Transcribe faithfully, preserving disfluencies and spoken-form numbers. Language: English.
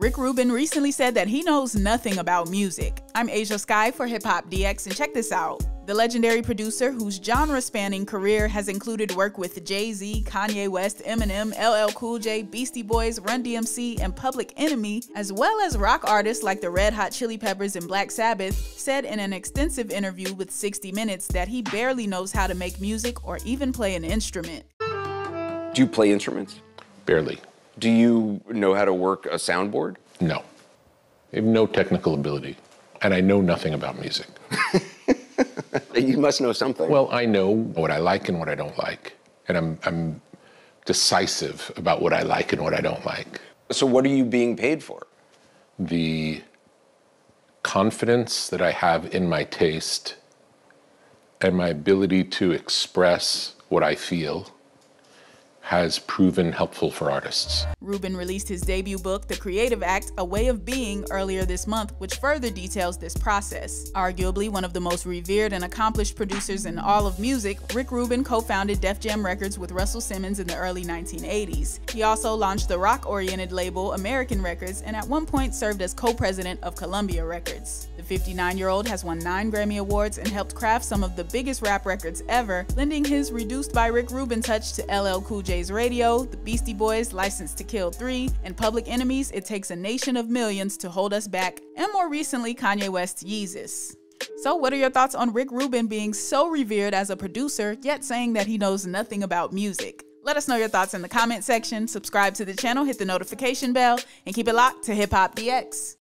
Rick Rubin recently said that he knows nothing about music. I'm Aja Sky for Hip Hop D X, and check this out. The legendary producer, whose genre-spanning career has included work with Jay-Z, Kanye West, Eminem, L L Cool J, Beastie Boys, Run D M C, and Public Enemy, as well as rock artists like the Red Hot Chili Peppers and Black Sabbath, said in an extensive interview with sixty minutes that he barely knows how to make music or even play an instrument. Do you play instruments? Barely. Do you know how to work a soundboard? No. I have no technical ability, and I know nothing about music. You must know something. Well, I know what I like and what I don't like. And I'm, I'm decisive about what I like and what I don't like. So what are you being paid for? The confidence that I have in my taste and my ability to express what I feel has proven helpful for artists. Rubin released his debut book, The Creative Act, A Way of Being, earlier this month, which further details this process. Arguably one of the most revered and accomplished producers in all of music, Rick Rubin co-founded Def Jam Records with Russell Simmons in the early nineteen eighties. He also launched the rock-oriented label American Records and at one point served as co-president of Columbia Records. The fifty-nine-year-old has won nine Grammy Awards and helped craft some of the biggest rap records ever, lending his Reduced by Rick Rubin touch to L L Cool J's Radio, the Beastie Boys' Licensed to Kill three, and Public Enemy's It Takes a Nation of Millions to Hold Us Back, and more recently Kanye West's Yeezus. So what are your thoughts on Rick Rubin being so revered as a producer, yet saying that he knows nothing about music? Let us know your thoughts in the comment section, subscribe to the channel, hit the notification bell, and keep it locked to Hip Hop D X.